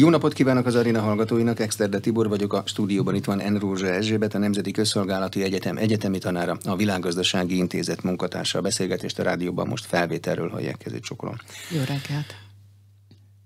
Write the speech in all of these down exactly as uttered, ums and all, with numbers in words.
Jó napot kívánok az aréna hallgatóinak, Exterdi Tibor vagyok, a stúdióban itt van N. Rózsa Erzsébet, a Nemzeti Közszolgálati Egyetem egyetemi tanára, a Világgazdasági Intézet munkatársa. A beszélgetést a rádióban most felvételről hallják, kezét csokolom. Jó reggelt!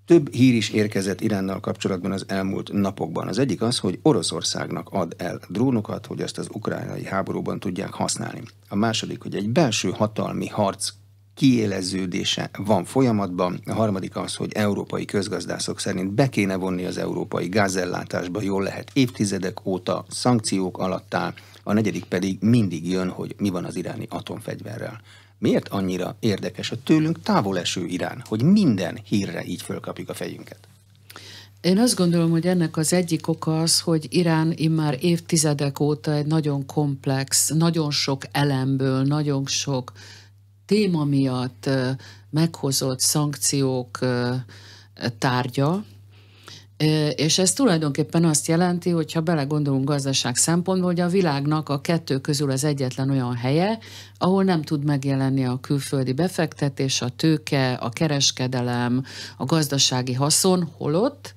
Több hír is érkezett Iránnal kapcsolatban az elmúlt napokban. Az egyik az, hogy Oroszországnak ad el drónokat, hogy ezt az ukrajnai háborúban tudják használni. A második, hogy egy belső hatalmi harc kiéleződése van folyamatban, a harmadik az, hogy európai közgazdászok szerint be kéne vonni az európai gázellátásba, jól lehet évtizedek óta szankciók alatt áll, a negyedik pedig mindig jön, hogy mi van az iráni atomfegyverrel. Miért annyira érdekes a tőlünk távol eső Irán, hogy minden hírre így fölkapjuk a fejünket? Én azt gondolom, hogy ennek az egyik oka az, hogy Irán immár évtizedek óta egy nagyon komplex, nagyon sok elemből, nagyon sok téma miatt meghozott szankciók tárgya, és ez tulajdonképpen azt jelenti, hogyha belegondolunk gazdaság szempontból, hogy a világnak a kettő közül az egyetlen olyan helye, ahol nem tud megjelenni a külföldi befektetés, a tőke, a kereskedelem, a gazdasági haszon, holott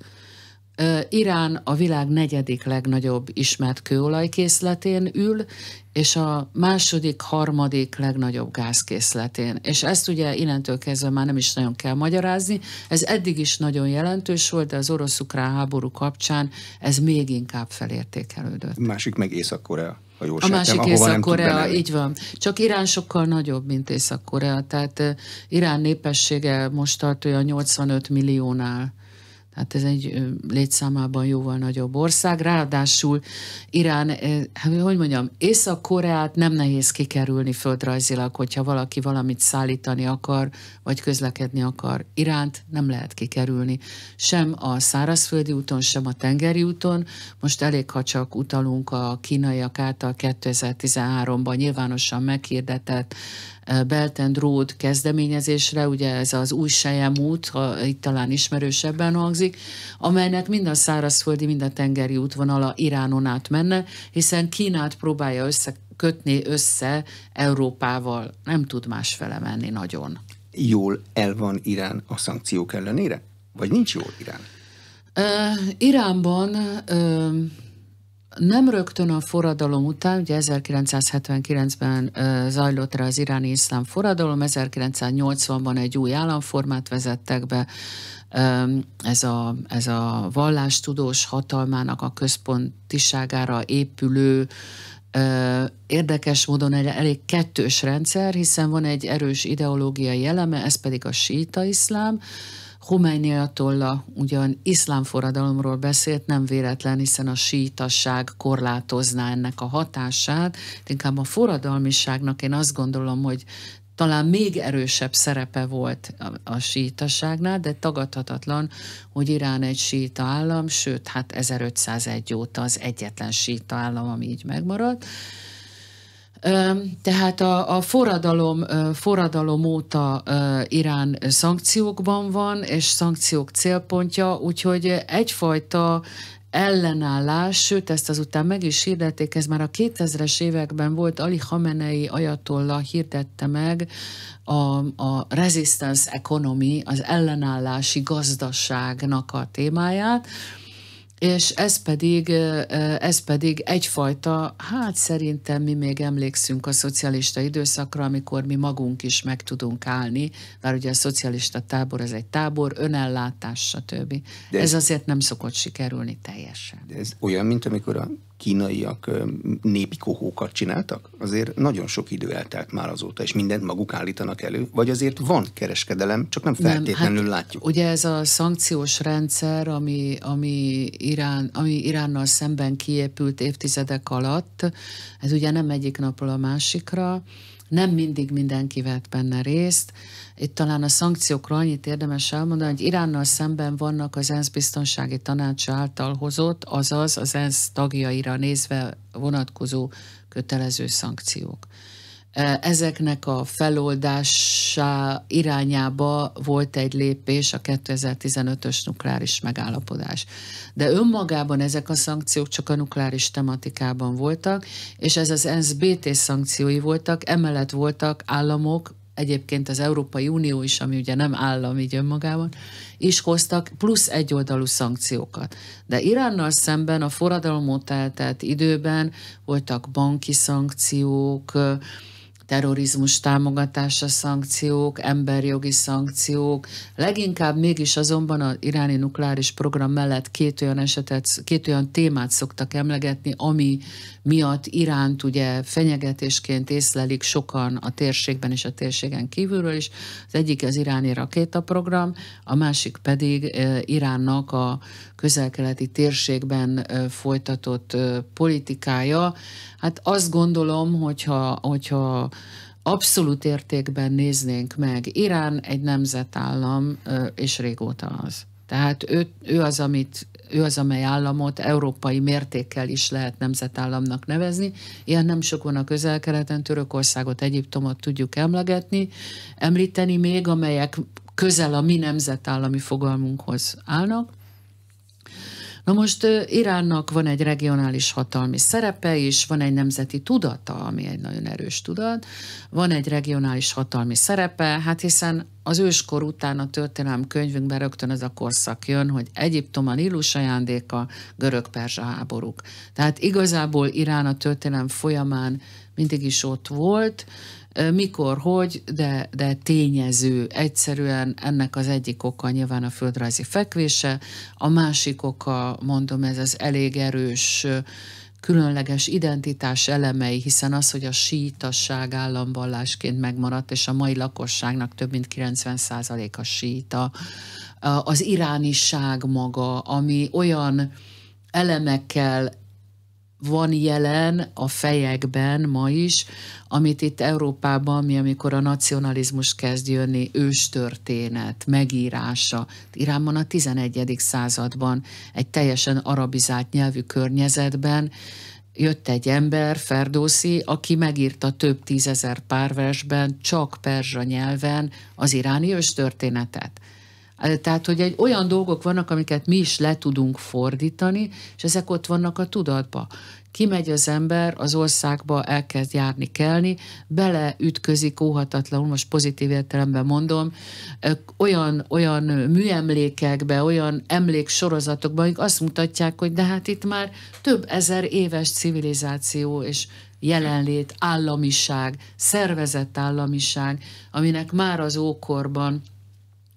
Irán a világ negyedik legnagyobb ismert kőolajkészletén ül, és a második, harmadik legnagyobb gázkészletén. És ezt ugye innentől kezdve már nem is nagyon kell magyarázni. Ez eddig is nagyon jelentős volt, de az orosz-ukrán háború kapcsán ez még inkább felértékelődött. Másik meg Észak-Korea. A, a másik Észak-Korea, így van. Csak Irán sokkal nagyobb, mint Észak-Korea. Tehát Irán népessége most tart olyan nyolcvanöt milliónál. Hát ez egy létszámában jóval nagyobb ország, ráadásul Irán, hogy mondjam, Észak-Koreát nem nehéz kikerülni földrajzilag, hogyha valaki valamit szállítani akar, vagy közlekedni akar. Iránt nem lehet kikerülni. Sem a szárazföldi úton, sem a tengeri úton. Most elég, ha csak utalunk a kínaiak által kétezer-tizenháromban nyilvánosan meghirdetett Belt and Road kezdeményezésre, ugye ez az új selyemút, ha itt talán ismerősebben hangzik, amelynek mind a szárazföldi, mind a tengeri útvonala Iránon át menne, hiszen Kínát próbálja összekötni össze Európával, nem tud másfele menni nagyon. Jól el van Irán a szankciók ellenére? Vagy nincs jól Irán? Uh, Iránban... Uh, Nem rögtön a forradalom után, ugye ezerkilencszázhetvenkilencben zajlott rá az iráni iszlám forradalom, ezerkilencszáznyolcvanban egy új államformát vezettek be, ez a, ez a vallástudós hatalmának a központiságára épülő, érdekes módon egy elég kettős rendszer, hiszen van egy erős ideológiai eleme, ez pedig a síita iszlám. Khomeini ajatollah ugyan iszlám forradalomról beszélt, nem véletlen, hiszen a síitasság korlátozná ennek a hatását. Inkább a forradalmiságnak én azt gondolom, hogy talán még erősebb szerepe volt a, a síitasságnál, de tagadhatatlan, hogy Irán egy síita állam, sőt, hát ezerötszázegy óta az egyetlen síita állam, ami így megmaradt. Tehát a, a forradalom, forradalom óta Irán szankciókban van, és szankciók célpontja, úgyhogy egyfajta ellenállás, sőt, ezt azután meg is hirdették, ez már a kétezres években volt, Ali Khamenei ajatollah hirdette meg a, a resistance economy, az ellenállási gazdaságnak a témáját, és ez pedig, ez pedig egyfajta, hát szerintem mi még emlékszünk a szocialista időszakra, amikor mi magunk is meg tudunk állni, mert ugye a szocialista tábor ez egy tábor, önellátás, stb. Ez, ez azért nem szokott sikerülni teljesen. De ez olyan, mint amikor a kínaiak népi kohókat csináltak? Azért nagyon sok idő eltelt már azóta, és mindent maguk állítanak elő, vagy azért van kereskedelem, csak nem feltétlenül nem, hát látjuk. Ugye ez a szankciós rendszer, ami, ami, Irán, ami Iránnal szemben kiépült évtizedek alatt, ez ugye nem egyik napról a másikra, nem mindig mindenki vett benne részt. Itt talán a szankciókra annyit érdemes elmondani, hogy Iránnal szemben vannak az ENSZ Biztonsági Tanács által hozott, azaz az ENSZ tagjaira nézve vonatkozó kötelező szankciók. Ezeknek a feloldása irányába volt egy lépés, a kétezer-tizenötös nukleáris megállapodás. De önmagában ezek a szankciók csak a nukleáris tematikában voltak, és ez az ENSZ bé té szankciói voltak, emellett voltak államok, egyébként az Európai Unió is, ami ugye nem állam így önmagában, is hoztak plusz egyoldalú szankciókat. De Iránnal szemben a forradalom óta eltelt időben voltak banki szankciók, terrorizmus támogatása szankciók, emberjogi szankciók, leginkább mégis azonban az iráni nukleáris program mellett két olyan esetet, két olyan témát szoktak emlegetni, ami miatt Iránt ugye fenyegetésként észlelik sokan a térségben és a térségen kívülről is. Az egyik az iráni rakétaprogram, a másik pedig Iránnak a közel-keleti térségben folytatott politikája. Hát azt gondolom, hogyha, hogyha abszolút értékben néznénk meg, Irán egy nemzetállam, és régóta az. Tehát ő, ő az, amit ő az, amely államot európai mértékkel is lehet nemzetállamnak nevezni. Ilyen nem sok van a Közel-Keleten, Törökországot, Egyiptomot tudjuk emlegetni, említeni még, amelyek közel a mi nemzetállami fogalmunkhoz állnak. Na most Iránnak van egy regionális hatalmi szerepe is, van egy nemzeti tudata, ami egy nagyon erős tudat, van egy regionális hatalmi szerepe, hát hiszen az őskor után a történelem könyvünkben rögtön az a korszak jön, hogy Egyiptom a Nílus ajándéka, görög-perzsa háborúk. Tehát igazából Irán a történelem folyamán mindig is ott volt, mikor, hogy, de, de tényező. Egyszerűen ennek az egyik oka nyilván a földrajzi fekvése, a másik oka, mondom, ez az elég erős, különleges identitás elemei, hiszen az, hogy a síitasság államvallásként megmaradt, és a mai lakosságnak több mint kilencven százaléka síita, az irániság maga, ami olyan elemekkel van jelen a fejekben ma is, amit itt Európában, mi amikor a nacionalizmus kezd jönni, őstörténet, megírása. Iránban a tizenegyedik században egy teljesen arabizált nyelvű környezetben jött egy ember, Ferdoszi, aki megírta több tízezer párversben, csak perzsa nyelven az iráni őstörténetet. Tehát, hogy egy olyan dolgok vannak, amiket mi is le tudunk fordítani, és ezek ott vannak a tudatba. Kimegy az ember az országba, elkezd járni, kelni, beleütközik óhatatlanul, most pozitív értelemben mondom, olyan, olyan műemlékekbe, olyan emléksorozatokba, amik azt mutatják, hogy de hát itt már több ezer éves civilizáció és jelenlét, államiság, szervezett államiság, aminek már az ókorban,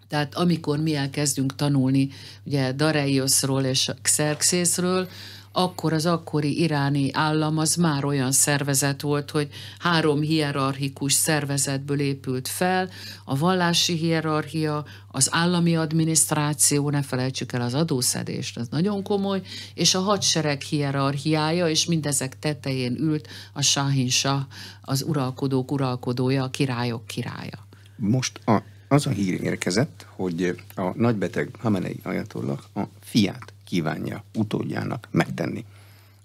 tehát amikor mi elkezdünk tanulni ugye Daraiosról és Xerxészről, akkor az akkori iráni állam az már olyan szervezet volt, hogy három hierarchikus szervezetből épült fel, a vallási hierarchia, az állami adminisztráció, ne felejtsük el az adószedést, az nagyon komoly, és a hadsereg hierarchiája, és mindezek tetején ült a Sahinsa, az uralkodók uralkodója, a királyok királya. Most a Az a hír érkezett, hogy a nagybeteg Khamenei ajatollah a fiát kívánja utódjának megtenni,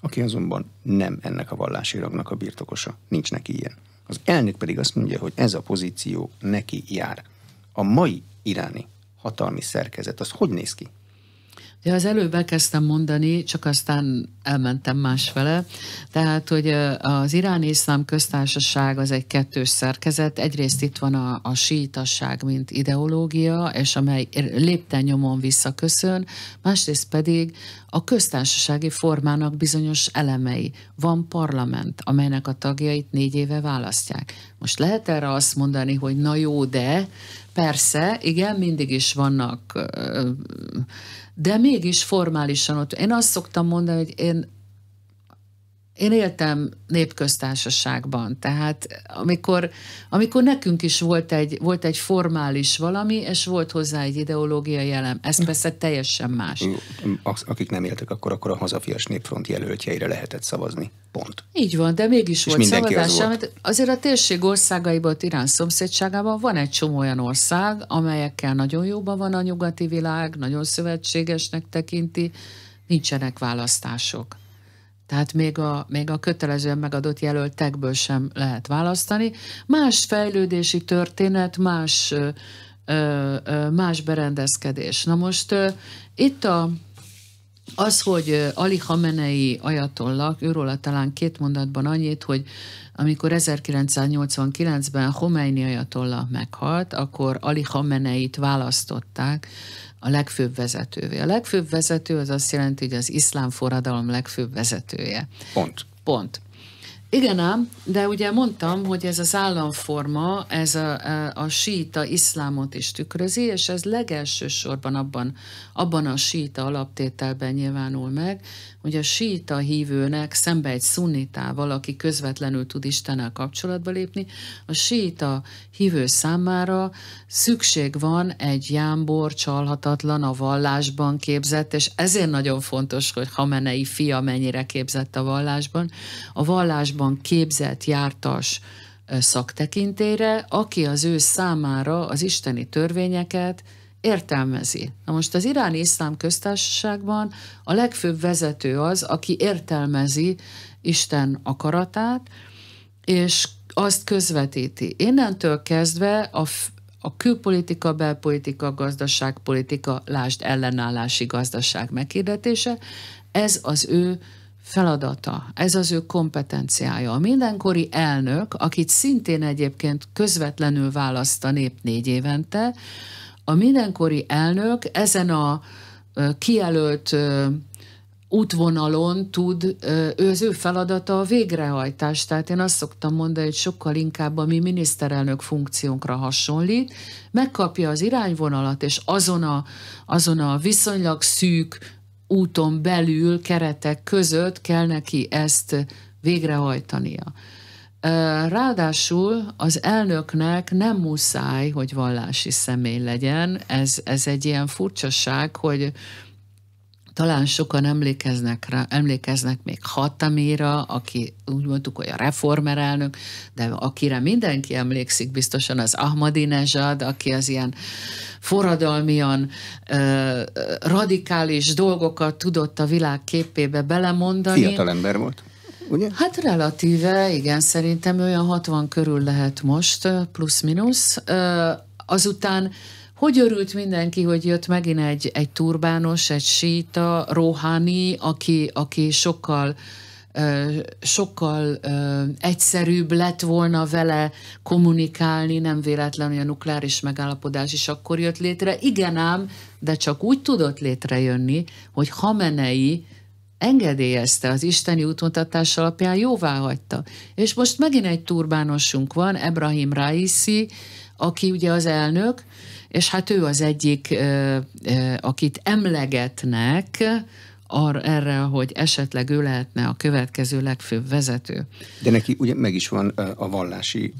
aki azonban nem ennek a vallási rangnak a birtokosa, nincs neki ilyen. Az elnök pedig azt mondja, hogy ez a pozíció neki jár. A mai iráni hatalmi szerkezet, az hogy néz ki? Ja, az előbb elkezdtem mondani, csak aztán elmentem másfele. Tehát, hogy az iráni iszlám köztársaság az egy kettős szerkezet. Egyrészt itt van a, a síitasság, mint ideológia, és amely lépten-nyomon visszaköszön, másrészt pedig a köztársasági formának bizonyos elemei. Van parlament, amelynek a tagjait négy éve választják. Most lehet erre azt mondani, hogy na jó, de persze, igen, mindig is vannak, de mégis formálisan ott. Én azt szoktam mondani, hogy én, én éltem népköztársaságban, tehát amikor, amikor nekünk is volt egy, volt egy formális valami, és volt hozzá egy ideológiai elem. Ez persze teljesen más. Akik nem éltek, akkor, akkor a hazafias népfront jelöltjeire lehetett szavazni. Pont. Így van, de mégis volt szavazás. Az azért a térség országaiban, Irán szomszédságában van egy csomó olyan ország, amelyekkel nagyon jóban van a nyugati világ, nagyon szövetségesnek tekinti, nincsenek választások. Tehát még a, még a kötelezően megadott jelöltekből sem lehet választani. Más fejlődési történet, más, ö, ö, más berendezkedés. Na most ö, itt a Az, hogy Ali Khamenei ajatollah, őróla talán két mondatban annyit, hogy amikor ezerkilencszáznyolcvankilencben Khomeini ajatollah meghalt, akkor Ali Khameneit választották a legfőbb vezetővé. A legfőbb vezető az azt jelenti, hogy az iszlám forradalom legfőbb vezetője. Pont. Pont. Igen ám, de ugye mondtam, hogy ez az államforma, ez a, a síita iszlámot is tükrözi, és ez legelsősorban abban, abban a síita alaptételben nyilvánul meg, hogy a síita hívőnek szembe egy szunnitával, aki közvetlenül tud Istennel kapcsolatba lépni, a síita hívő számára szükség van egy jámbor, csalhatatlan, a vallásban képzett, és ezért nagyon fontos, hogy Khamenei fia mennyire képzett a vallásban, a vallásban képzett jártas szaktekintére, aki az ő számára az isteni törvényeket értelmezi. Na most az iráni iszlám köztársaságban a legfőbb vezető az, aki értelmezi Isten akaratát, és azt közvetíti. Innentől kezdve a A külpolitika, belpolitika, gazdaságpolitika, lásd ellenállási gazdaság meghirdetése, ez az ő feladata, ez az ő kompetenciája. A mindenkori elnök, akit szintén egyébként közvetlenül választ a nép négy évente, a mindenkori elnök ezen a kijelölt útvonalon tud, az ő feladata a végrehajtás. Tehát én azt szoktam mondani, hogy sokkal inkább a mi miniszterelnök funkciónkra hasonlít, megkapja az irányvonalat, és azon a, azon a viszonylag szűk úton belül, keretek között kell neki ezt végrehajtania. Ráadásul az elnöknek nem muszáj, hogy vallási személy legyen. Ez, ez egy ilyen furcsaság, hogy talán sokan emlékeznek rá, emlékeznek még Hatamira, aki úgy mondtuk, hogy a reformer elnök, de akire mindenki emlékszik biztosan az Ahmadinejad, aki az ilyen forradalmian eh, radikális dolgokat tudott a világ képébe belemondani. Fiatal ember volt, ugye? Hát relatíve, igen, szerintem olyan hatvan körül lehet most, plusz-minusz. Azután hogy örült mindenki, hogy jött megint egy, egy turbános, egy síta, Rohani, aki, aki sokkal, sokkal egyszerűbb lett volna vele kommunikálni, nem véletlenül a nukleáris megállapodás is akkor jött létre. Igen ám, de csak úgy tudott létrejönni, hogy Khamenei engedélyezte, az isteni útmutatás alapján jóvá hagyta. És most megint egy turbánosunk van, Ebrahim Raisi, aki ugye az elnök, és hát ő az egyik, akit emlegetnek erre, hogy esetleg ő lehetne a következő legfőbb vezető. De neki ugye meg is van a vallási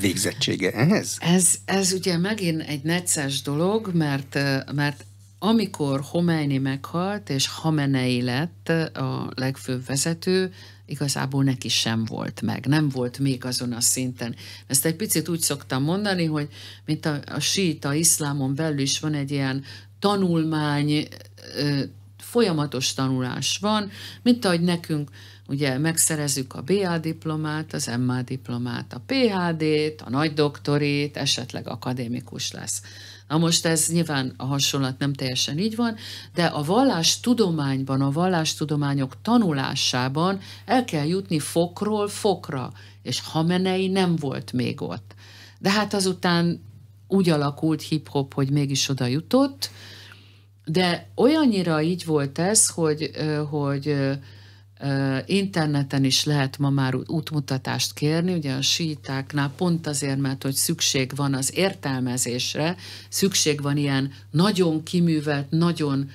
végzettsége ehhez? Ez, ez ugye megint egy necces dolog, mert, mert amikor Khomeini meghalt, és Khamenei lett a legfőbb vezető, igazából neki sem volt meg, nem volt még azon a szinten. Ezt egy picit úgy szoktam mondani, hogy mint a, a síita iszlámon belül is van egy ilyen tanulmány, ö, folyamatos tanulás van, mint ahogy nekünk ugye megszerezzük a bé á diplomát, az em á diplomát, a pé há dét, a nagy doktorét, esetleg akadémikus lesz. Na most ez nyilván a hasonlat nem teljesen így van, de a vallástudományban, a vallástudományok tanulásában el kell jutni fokról fokra, és Khamenei nem volt még ott. De hát azután úgy alakult hip-hop, hogy mégis oda jutott, de olyannyira így volt ez, hogy, hogy interneten is lehet ma már útmutatást kérni, ugye a síitáknál pont azért, mert hogy szükség van az értelmezésre, szükség van ilyen nagyon kiművelt, nagyon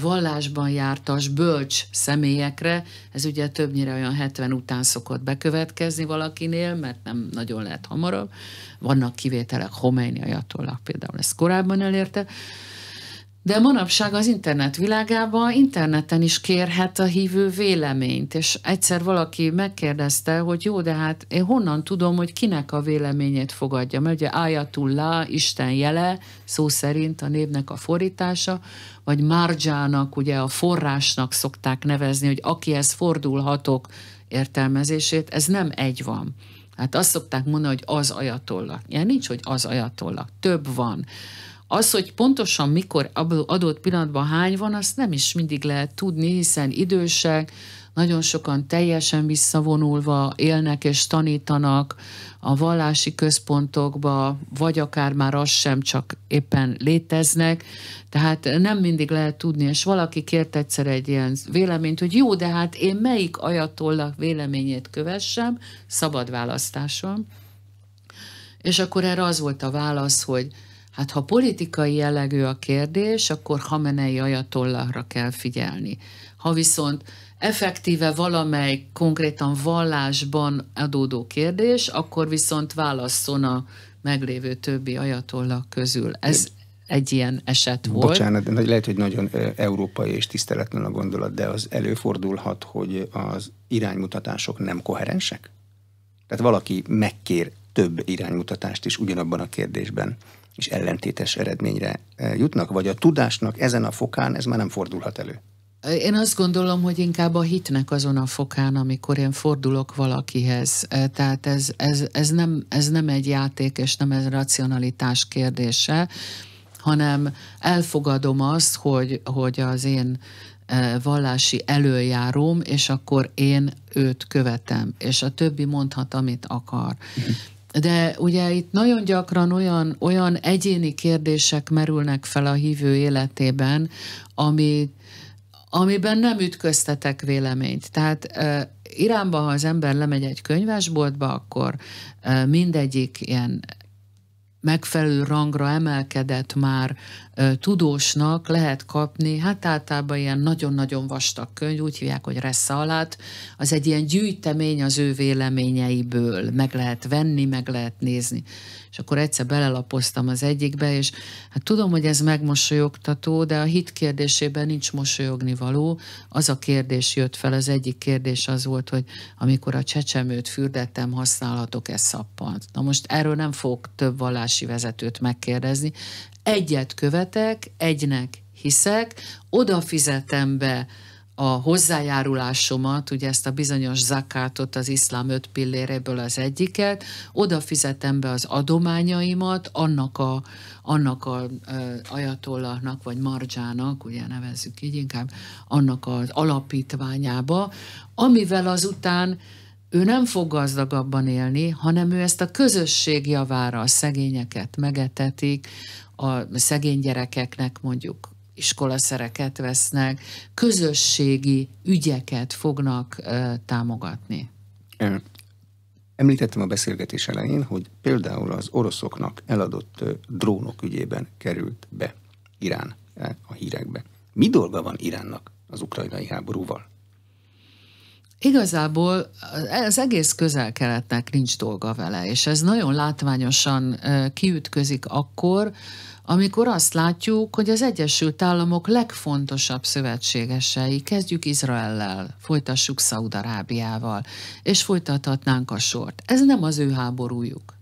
vallásban jártas, bölcs személyekre, ez ugye többnyire olyan hetven után szokott bekövetkezni valakinél, mert nem nagyon lehet hamarabb, vannak kivételek, Khomeini ajatollah például ezt korábban elérte. De manapság az internet világában interneten is kérhet a hívő véleményt, és egyszer valaki megkérdezte, hogy jó, de hát én honnan tudom, hogy kinek a véleményét fogadja, mert ugye Ayatullah, Isten jele, szó szerint a névnek a fordítása, vagy Marjának, ugye a forrásnak szokták nevezni, hogy akihez fordulhatok értelmezését, ez nem egy van. Hát azt szokták mondani, hogy az ajatollah. Ilyen nincs, hogy az ajatollah, több van. Az, hogy pontosan mikor adott pillanatban hány van, azt nem is mindig lehet tudni, hiszen idősek, nagyon sokan teljesen visszavonulva élnek és tanítanak a vallási központokba, vagy akár már az sem, csak éppen léteznek. Tehát nem mindig lehet tudni, és valaki kért egyszer egy ilyen véleményt, hogy jó, de hát én melyik ajatollah véleményét kövessem, szabad választáson. És akkor erre az volt a válasz, hogy hát ha politikai jellegű a kérdés, akkor Khamenei ajatollahra kell figyelni. Ha viszont effektíve valamely konkrétan vallásban adódó kérdés, akkor viszont válasszon a meglévő többi ajatollah közül. Ez egy ilyen eset volt. Bocsánat, lehet, hogy nagyon európai és tiszteletlen a gondolat, de az előfordulhat, hogy az iránymutatások nem koherensek? Tehát valaki megkér több iránymutatást is ugyanabban a kérdésben, és ellentétes eredményre jutnak, vagy a tudásnak ezen a fokán ez már nem fordulhat elő? Én azt gondolom, hogy inkább a hitnek azon a fokán, amikor én fordulok valakihez. Tehát ez, ez, ez, nem, ez nem egy játék, és nem egy racionalitás kérdése, hanem elfogadom azt, hogy, hogy az én vallási elöljárom, és akkor én őt követem, és a többi mondhat, amit akar. De ugye itt nagyon gyakran olyan, olyan egyéni kérdések merülnek fel a hívő életében, ami, amiben nem ütköztetek véleményt. Tehát e, Iránban, ha az ember lemegy egy könyvesboltba, akkor e, mindegyik ilyen megfelelő rangra emelkedett már e, tudósnak lehet kapni, hát általában ilyen nagyon-nagyon vastag könyv, úgy hívják, hogy reszalat, az egy ilyen gyűjtemény az ő véleményeiből, meg lehet venni, meg lehet nézni. És akkor egyszer belelapoztam az egyikbe, és hát tudom, hogy ez megmosolyogtató, de a hit kérdésében nincs mosolyognivaló. Az a kérdés jött fel, az egyik kérdés az volt, hogy amikor a csecsemőt fürdettem, használhatok-e szappant. Na most erről nem fogok több vallási vezetőt megkérdezni. Egyet követek, egynek hiszek, oda fizetem be a hozzájárulásomat, ugye ezt a bizonyos zakátot, az iszlám öt pilléréből az egyiket, oda fizetem be az adományaimat, annak a, annak a e, ajatollahnak, vagy mardzsának, ugye nevezzük így inkább, annak az alapítványába, amivel azután ő nem fog gazdagabban élni, hanem ő ezt a közösség javára, a szegényeket megetetik, a szegény gyerekeknek mondjuk iskolaszereket vesznek, közösségi ügyeket fognak uh, támogatni. Említettem a beszélgetés elején, hogy például az oroszoknak eladott uh, drónok ügyében került be Irán uh, a hírekbe. Mi dolga van Iránnak az ukrajnai háborúval? Igazából az egész Közel-Keletnek nincs dolga vele, és ez nagyon látványosan uh, kiütközik akkor, amikor azt látjuk, hogy az Egyesült Államok legfontosabb szövetségesei, kezdjük Izraellel, folytassuk Szaúd-Arábiával, és folytathatnánk a sort. Ez nem az ő háborújuk.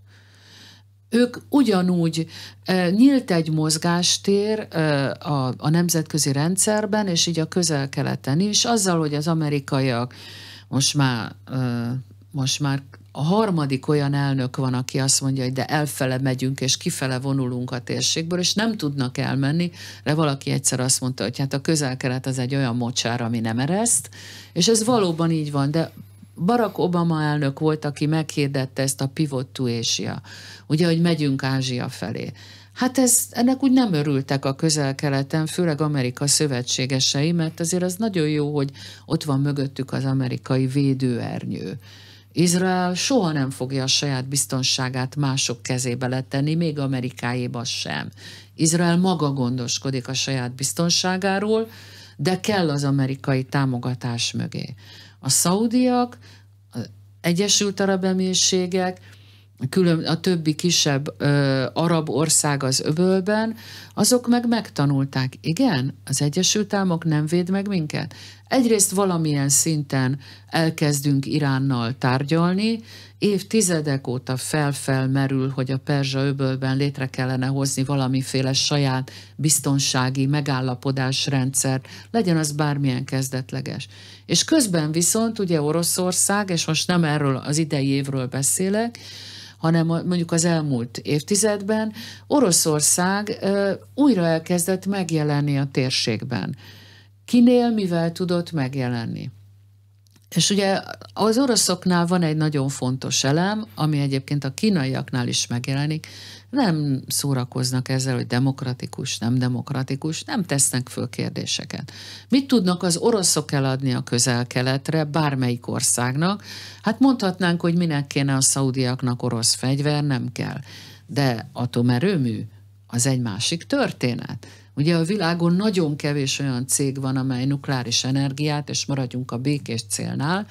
Ők ugyanúgy e, nyílt egy mozgástér e, a, a nemzetközi rendszerben, és így a Közel-Keleten is, azzal, hogy az amerikaiak most már, e, most már a harmadik olyan elnök van, aki azt mondja, hogy de elfele megyünk, és kifele vonulunk a térségből, és nem tudnak elmenni, de valaki egyszer azt mondta, hogy hát a Közel-Kelet az egy olyan mocsár, ami nem ereszt, és ez valóban így van, de Barack Obama elnök volt, aki meghirdette ezt a Pivot to Asia, ugye, hogy megyünk Ázsia felé. Hát ez, ennek úgy nem örültek a Közel-Keleten, főleg Amerika szövetségesei, mert azért az nagyon jó, hogy ott van mögöttük az amerikai védőernyő. Izrael soha nem fogja a saját biztonságát mások kezébe letenni, még Amerikáéba sem. Izrael maga gondoskodik a saját biztonságáról, de kell az amerikai támogatás mögé. A szaudiak, az Egyesült Arab Emírségek, külön, a többi kisebb ö, arab ország az öbölben, azok meg megtanulták, igen, az Egyesült Államok nem véd meg minket. Egyrészt valamilyen szinten elkezdünk Iránnal tárgyalni, évtizedek óta fel-fel merül, hogy a Perzsa-öbölben létre kellene hozni valamiféle saját biztonsági megállapodásrendszert, legyen az bármilyen kezdetleges. És közben viszont ugye Oroszország, és most nem erről az idei évről beszélek, hanem mondjuk az elmúlt évtizedben Oroszország újra elkezdett megjelenni a térségben. Kinél, mivel tudott megjelenni? És ugye az oroszoknál van egy nagyon fontos elem, ami egyébként a kínaiaknál is megjelenik. Nem szórakoznak ezzel, hogy demokratikus, nem demokratikus, nem tesznek föl kérdéseket. Mit tudnak az oroszok eladni a Közel-Keletre bármelyik országnak? Hát mondhatnánk, hogy minek kéne a szaudiaknak orosz fegyver, nem kell. De atomerőmű, az egy másik történet. Ugye a világon nagyon kevés olyan cég van, amely nukleáris energiát, és maradjunk a békés célnál,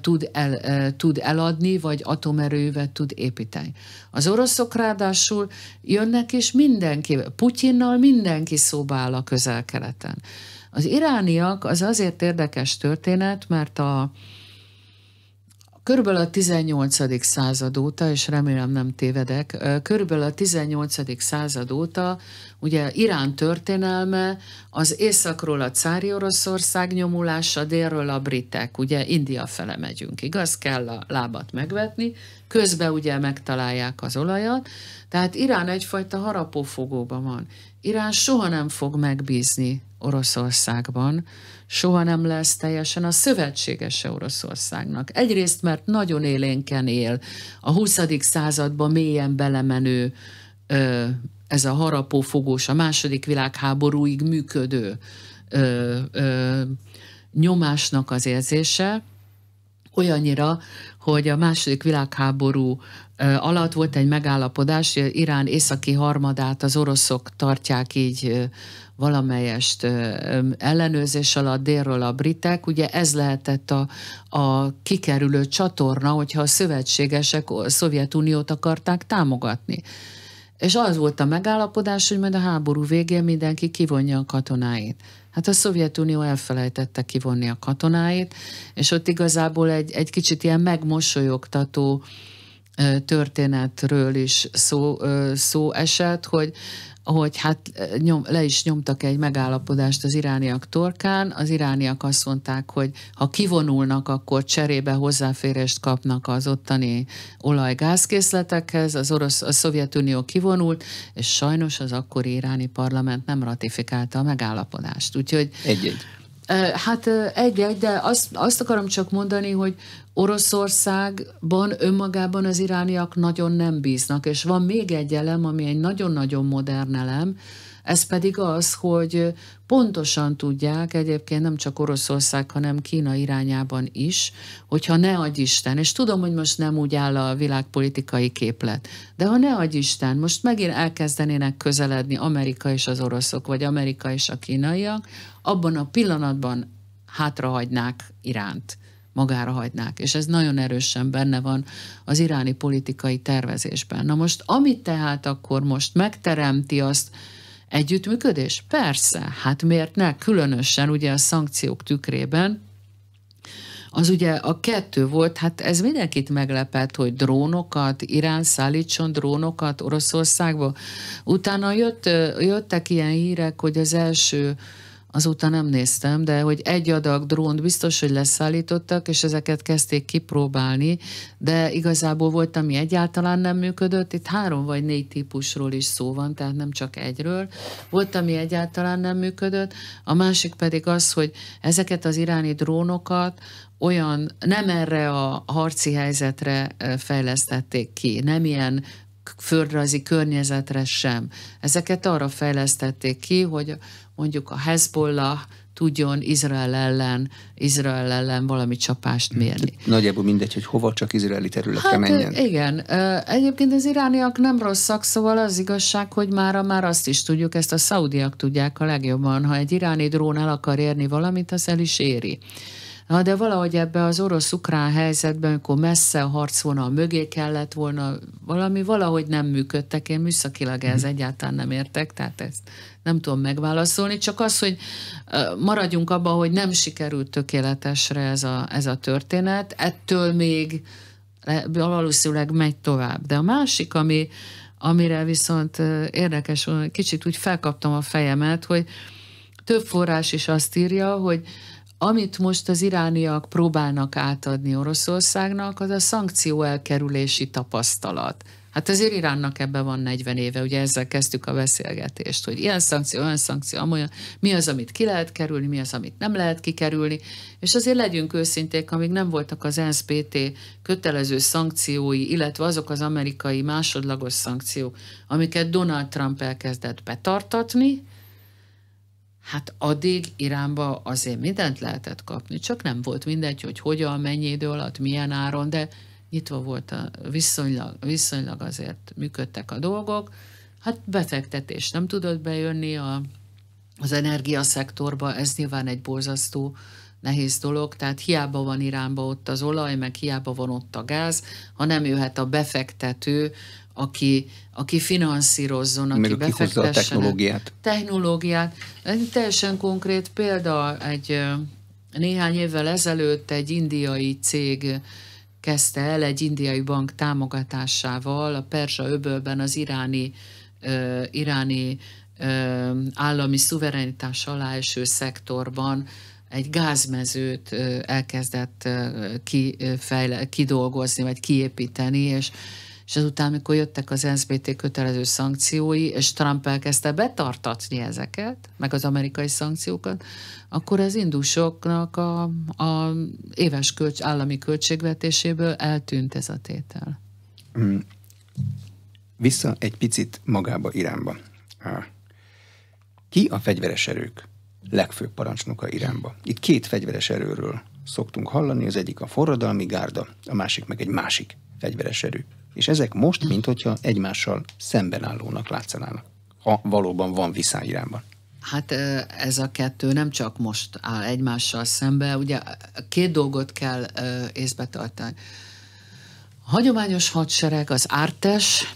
tud, el, tud eladni, vagy atomerővet tud építeni. Az oroszok ráadásul jönnek, és mindenki, Putyinnal mindenki szóba áll a Közel-Keleten. Az irániak az azért érdekes történet, mert a körülbelül a tizennyolcadik század óta, és remélem nem tévedek, körülbelül a tizennyolcadik század óta, ugye Irán történelme, az északról a cári Oroszország nyomulása, délről a britek, ugye India fele megyünk, igaz? Kell a lábat megvetni, közben ugye megtalálják az olajat, tehát Irán egyfajta harapófogóban van. Irán soha nem fog megbízni Oroszországban, soha nem lesz teljesen a szövetségese Oroszországnak. Egyrészt, mert nagyon élénken él a huszadik században mélyen belemenő, ez a harapófogós, a második világháborúig működő nyomásnak az érzése, olyannyira, hogy a második világháború alatt volt egy megállapodás, Irán északi harmadát az oroszok tartják így valamelyest ellenőrzés alatt, délről a britek, ugye ez lehetett a, a kikerülő csatorna, hogyha a szövetségesek a Szovjetuniót akarták támogatni. És az volt a megállapodás, hogy majd a háború végén mindenki kivonja a katonáit. Hát a Szovjetunió elfelejtette kivonni a katonáit, és ott igazából egy, egy kicsit ilyen megmosolyogtató történetről is szó, szó esett, hogy, hogy hát nyom, le is nyomtak egy megállapodást az irániak torkán, az irániak azt mondták, hogy ha kivonulnak, akkor cserébe hozzáférést kapnak az ottani olajgázkészletekhez, az orosz, a Szovjetunió kivonult, és sajnos az akkori iráni parlament nem ratifikálta a megállapodást. Úgyhogy... Egy-egy. Hát egy-egy, de azt, azt akarom csak mondani, hogy Oroszországban önmagában az irániak nagyon nem bíznak, és van még egy elem, ami egy nagyon-nagyon modern elem, ez pedig az, hogy pontosan tudják, egyébként nem csak Oroszország, hanem Kína irányában is, hogyha ne adj Isten, és tudom, hogy most nem úgy áll a világpolitikai képlet, de ha ne adj Isten, most megint elkezdenének közeledni Amerika és az oroszok, vagy Amerika és a kínaiak, abban a pillanatban hátrahagynák Iránt, magára hagynák, és ez nagyon erősen benne van az iráni politikai tervezésben. Na most, amit tehát akkor most megteremti azt, együttműködés? Persze, hát miért ne? Különösen ugye a szankciók tükrében, az ugye a kettő volt, hát ez mindenkit meglepett, hogy drónokat, Irán szállítson drónokat Oroszországba. Utána jött, jöttek ilyen hírek, hogy az első, azóta nem néztem, de hogy egy adag drónt biztos, hogy leszállítottak, és ezeket kezdték kipróbálni, de igazából volt, ami egyáltalán nem működött, itt három vagy négy típusról is szó van, tehát nem csak egyről, volt, ami egyáltalán nem működött, a másik pedig az, hogy ezeket az iráni drónokat olyan, nem erre a harci helyzetre fejlesztették ki, nem ilyen földrajzi környezetre sem. Ezeket arra fejlesztették ki, hogy mondjuk a Hezbollah tudjon Izrael ellen, Izrael ellen valami csapást mérni. Nagyjából mindegy, hogy hova, csak izraeli területre hát, menjen. Igen. Egyébként az irániak nem rosszak, szóval az igazság, hogy mára már azt is tudjuk, ezt a szaudiak tudják a legjobban. Ha egy iráni drón el akar érni valamit, az el is éri. Na, de valahogy ebbe az orosz-ukrán helyzetben, amikor messze a harcvonal mögé kellett volna valami, valahogy nem működtek, én műszakilag ez egyáltalán nem értek, tehát ezt nem tudom megválaszolni, csak az, hogy maradjunk abban, hogy nem sikerült tökéletesre ez a, ez a történet, ettől még valószínűleg megy tovább. De a másik, ami, amire viszont érdekes, kicsit úgy felkaptam a fejemet, hogy több forrás is azt írja, hogy Amit most az irániak próbálnak átadni Oroszországnak, az a szankció elkerülési tapasztalat. Hát azért Iránnak ebben van negyven éve, ugye ezzel kezdtük a beszélgetést, hogy ilyen szankció, olyan szankció, amolyan, mi az, amit ki lehet kerülni, mi az, amit nem lehet kikerülni, és azért legyünk őszinték, amíg nem voltak az en es zé bé té kötelező szankciói, illetve azok az amerikai másodlagos szankciók, amiket Donald Trump elkezdett betartatni, hát addig Iránba azért mindent lehetett kapni, csak nem volt mindegy, hogy hogyan, mennyi idő alatt, milyen áron, de nyitva volt a viszonylag, viszonylag azért működtek a dolgok. Hát befektetés nem tudott bejönni a, az energiaszektorba, ez nyilván egy borzasztó nehéz dolog, tehát hiába van Iránba ott az olaj, meg hiába van ott a gáz, ha nem jöhet a befektető, aki, aki finanszírozzon, aki befektessen. Meg a technológiát. Technológiát. Egy teljesen konkrét példa, egy néhány évvel ezelőtt egy indiai cég kezdte el egy indiai bank támogatásával a Perzsa-öbölben az iráni, uh, iráni uh, állami szuverenitás alá eső szektorban egy gázmezőt uh, elkezdett uh, ki, uh, fejle, kidolgozni, vagy kiépíteni, és, és azután, amikor jöttek az en es zé bé té kötelező szankciói, és Trump elkezdte betartatni ezeket, meg az amerikai szankciókat, akkor az indusoknak a, a éves költs, állami költségvetéséből eltűnt ez a tétel. Vissza egy picit magába, Iránba. Ki a fegyveres erők legfőbb parancsnoka Iránba? Itt két fegyveres erőről szoktunk hallani, az egyik a Forradalmi Gárda, a másik meg egy másik fegyveres erő. És ezek most, minthogyha egymással szembenállónak látszanának, ha valóban van viszály Iránban. Hát ez a kettő nem csak most áll egymással szembe, ugye két dolgot kell észbe tartani. A hagyományos hadsereg, az ártes,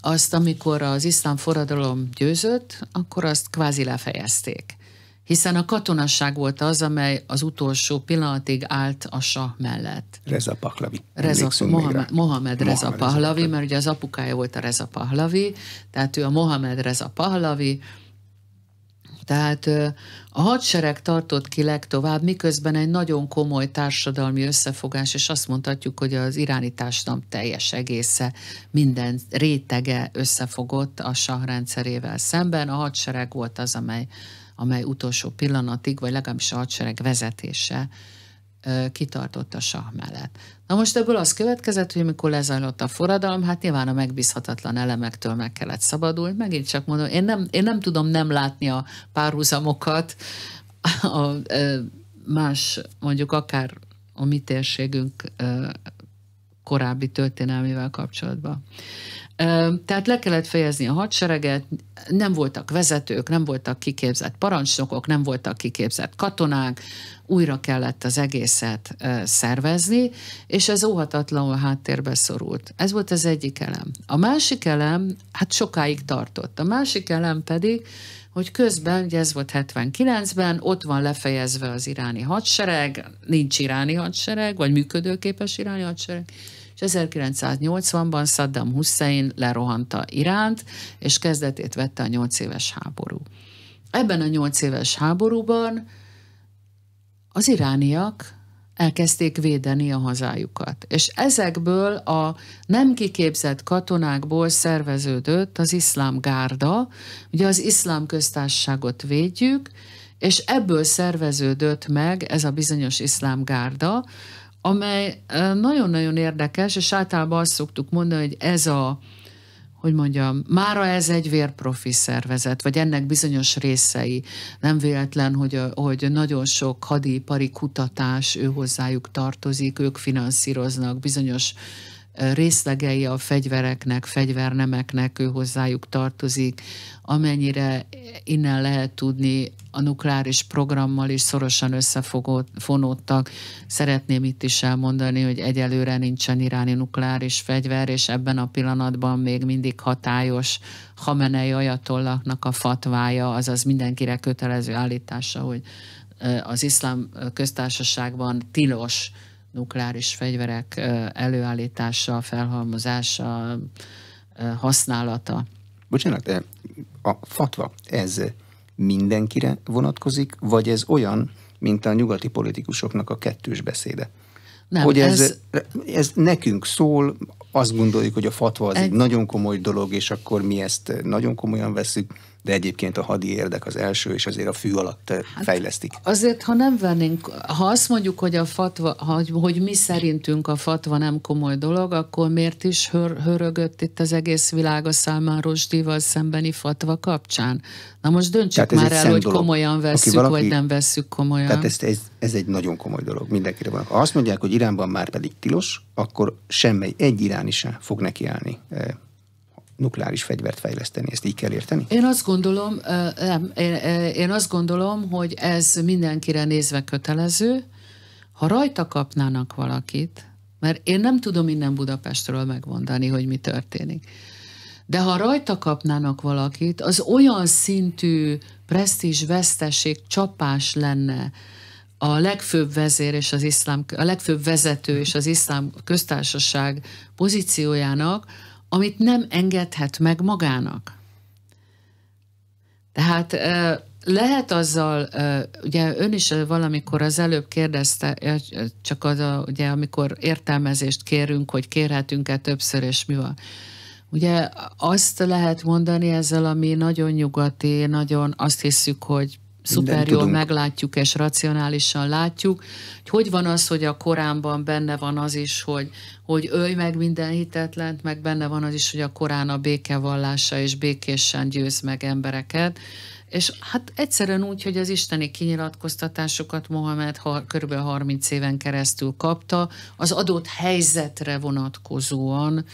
azt amikor az iszlám forradalom győzött, akkor azt kvázi lefejezték. Hiszen a katonasság volt az, amely az utolsó pillanatig állt a sah mellett. Reza Pahlavi. Reza, Mohamed, Mohamed Reza, Reza Pahlavi, mert ugye az apukája volt a Reza Pahlavi, tehát ő a Mohamed Reza Pahlavi. Tehát a hadsereg tartott ki legtovább, miközben egy nagyon komoly társadalmi összefogás, és azt mondhatjuk, hogy az iráni társadalom teljes egésze, minden rétege összefogott a sah rendszerével szemben. A hadsereg volt az, amely amely utolsó pillanatig, vagy legalábbis a hadsereg vezetése kitartott a sah mellett. Na most ebből az következett, hogy amikor lezajlott a forradalom, hát nyilván a megbízhatatlan elemektől meg kellett szabadulni. Megint csak mondom, én nem, én nem tudom nem látni a párhuzamokat a, a, más, mondjuk akár a mi térségünk korábbi történelmével kapcsolatban. Tehát le kellett fejezni a hadsereget, nem voltak vezetők, nem voltak kiképzett parancsnokok, nem voltak kiképzett katonák, újra kellett az egészet szervezni, és ez óhatatlanul háttérbe szorult. Ez volt az egyik elem. A másik elem, hát sokáig tartott. A másik elem pedig, hogy közben, ugye ez volt hetvenkilencben, ott van lefejezve az iráni hadsereg, nincs iráni hadsereg, vagy működőképes iráni hadsereg, és ezerkilencszáznyolcvanban Saddam Hussein lerohanta Iránt, és kezdetét vette a nyolc éves háború. Ebben a nyolc éves háborúban az irániak elkezdték védeni a hazájukat. És ezekből a nem kiképzett katonákból szerveződött az iszlám gárda, ugye az iszlám köztársaságot védjük, és ebből szerveződött meg ez a bizonyos iszlám gárda, amely nagyon-nagyon érdekes, és általában azt szoktuk mondani, hogy ez a, hogy mondjam, mára ez egy vérprofi szervezet, vagy ennek bizonyos részei. Nem véletlen, hogy, hogy nagyon sok hadipari kutatás ő hozzájuk tartozik, ők finanszíroznak bizonyos részlegei a fegyvereknek, fegyvernemeknek ő hozzájuk tartozik, amennyire innen lehet tudni, a nukleáris programmal is szorosan összefonódtak. Szeretném itt is elmondani, hogy egyelőre nincsen iráni nukleáris fegyver, és ebben a pillanatban még mindig hatályos Khamenei ajatollahnak a fatvája, azaz mindenkire kötelező állítása, hogy az iszlám köztársaságban tilos nukleáris fegyverek előállítása, felhalmozása, használata. Bocsánat, a fatva, ez mindenkire vonatkozik, vagy ez olyan mint a nyugati politikusoknak a kettős beszéde. Nem, hogy ez, ez... ez nekünk szól, azt gondoljuk, hogy a fatva az egy... egy nagyon komoly dolog, és akkor mi ezt nagyon komolyan veszük, de egyébként a hadi érdek az első, és azért a fű alatt fejlesztik. Hát azért, ha nem vennénk, ha azt mondjuk, hogy a fatva, hogy, hogy mi szerintünk a fatva nem komoly dolog, akkor miért is hör, hörögött itt az egész világ a Szálmán Rushdie-val szembeni fatva kapcsán? Na most döntsük már el, hogy dolog. komolyan vesszük, valaki, vagy nem vesszük komolyan. Tehát ez, ez, ez egy nagyon komoly dolog, mindenkire van. Ha azt mondják, hogy Iránban már pedig tilos, akkor semmely egy iráni sem fog nekiállni nukleáris fegyvert fejleszteni. Ezt így kell érteni? Én azt gondolom, nem, én, én azt gondolom, hogy ez mindenkire nézve kötelező. Ha rajta kapnának valakit, mert én nem tudom innen Budapestről megmondani, hogy mi történik, de ha rajta kapnának valakit, az olyan szintű presztízs veszteség csapás lenne a legfőbb vezér és az iszlám, a legfőbb vezető és az iszlám köztársaság pozíciójának, amit nem engedhet meg magának. Tehát lehet azzal, ugye ön is valamikor az előbb kérdezte, csak az a, ugye amikor értelmezést kérünk, hogy kérhetünk-e többször, és mi van. Ugye azt lehet mondani ezzel, ami nagyon nyugati, nagyon azt hiszük, hogy szuper jól meglátjuk, és racionálisan látjuk. Hogy van az, hogy a Koránban benne van az is, hogy, hogy ölj meg minden hitetlent, meg benne van az is, hogy a Korán a békevallása, és békésen győz meg embereket. És hát egyszerűen úgy, hogy az isteni kinyilatkoztatásokat Mohamed ha, kb. harminc éven keresztül kapta, az adott helyzetre vonatkozóan